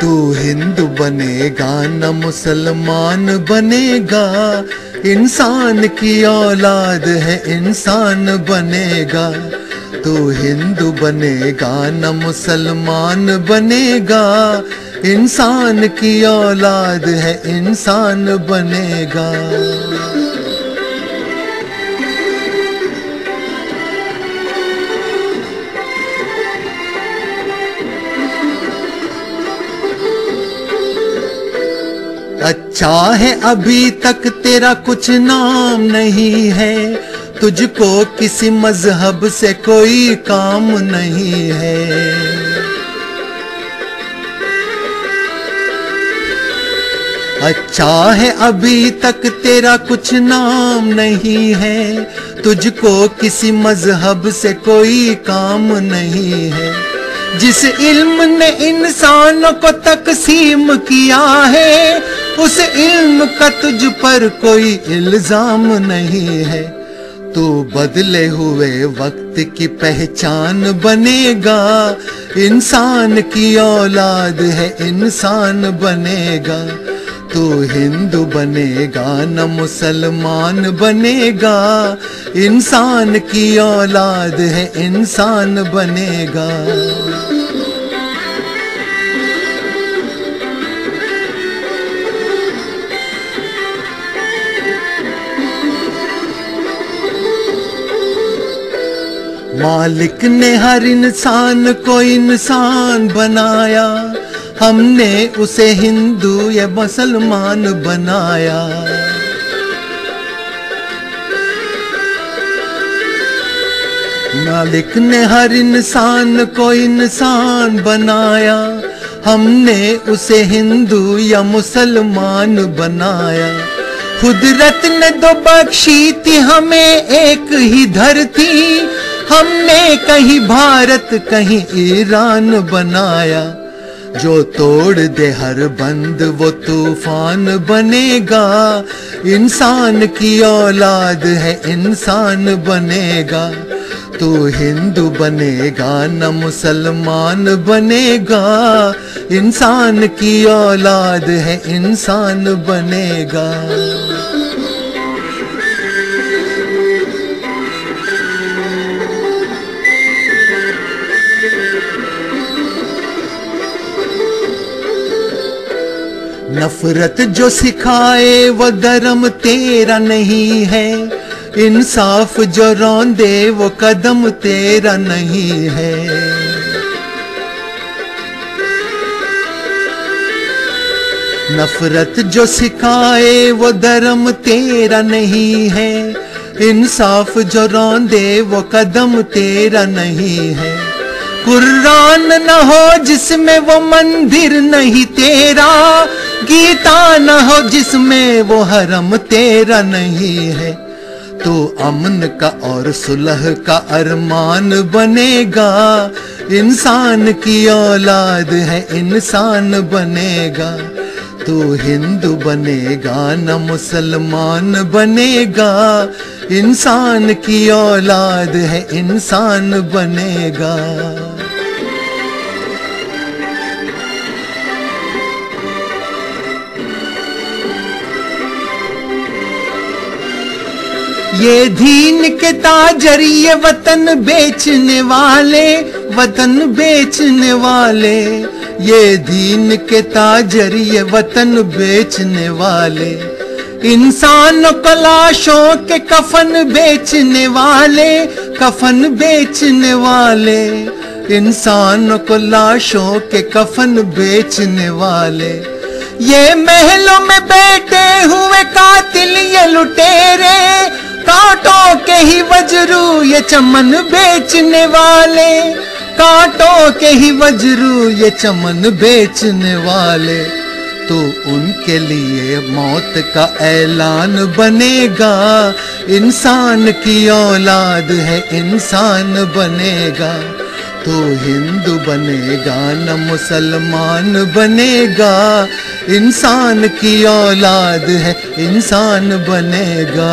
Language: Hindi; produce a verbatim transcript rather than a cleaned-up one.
तू हिंदू बनेगा न मुसलमान बनेगा। इंसान की औलाद है इंसान बनेगा। तू हिंदू बनेगा न मुसलमान बनेगा। इंसान की औलाद है इंसान बनेगा। अच्छा है अभी तक तेरा कुछ नाम नहीं है, तुझको किसी मजहब से कोई काम नहीं है। अच्छा है अभी तक तेरा कुछ नाम नहीं है, तुझको किसी मजहब से कोई काम नहीं है। जिस इल्म ने इंसानों को तकसीम किया है, उस इल्म का तुझ पर कोई इल्जाम नहीं है। तू बदले हुए वक्त की पहचान बनेगा। इंसान की औलाद है इंसान बनेगा। तू हिंदू बनेगा न मुसलमान बनेगा। इंसान की औलाद है इंसान बनेगा। मालिक ने हर इंसान को इंसान बनाया, हमने उसे हिंदू या मुसलमान बनाया। मालिक ने हर इंसान को इंसान बनाया, हमने उसे हिंदू या मुसलमान बनाया। कुदरत ने तो बख्शी थी हमें एक ही धरती, हमने कहीं भारत कहीं ईरान बनाया। जो तोड़ दे हर बंद वो तूफान बनेगा। इंसान की औलाद है इंसान बनेगा। तू हिंदू बनेगा न मुसलमान बनेगा। इंसान की औलाद है इंसान बनेगा। नफरत जो सिखाए वो धर्म तेरा नहीं है, इंसाफ जो रौंदे वो कदम तेरा नहीं है। नफरत जो सिखाए वो धर्म तेरा नहीं है, इंसाफ जो रौंदे वो कदम तेरा नहीं है। कुरान न हो जिसमें वो मंदिर नहीं तेरा, गीता न हो जिसमें वो हरम तेरा नहीं है। तो अमन का और सुलह का अरमान बनेगा। इंसान की औलाद है इंसान बनेगा। तू हिंदू बनेगा न मुसलमान बनेगा। इंसान की औलाद है इंसान बनेगा। ये दीन के ताजर ये वतन बेचने वाले, वतन बेचने वाले, ये दीन के ताजर ये वतन बेचने वाले। इंसानों को लाशों के कफन बेचने वाले, कफन बेचने वाले, इंसानों को लाशों के कफन बेचने वाले। ये महलों में बैठे हुए कातिल ये लुटेरे, कांटों के ही वजरू ये चमन बेचने वाले, कांटों के ही वजरू ये चमन बेचने वाले। तो उनके लिए मौत का ऐलान बनेगा। इंसान की औलाद है इंसान बनेगा। तू हिंदू बनेगा न मुसलमान बनेगा। इंसान की औलाद है इंसान बनेगा।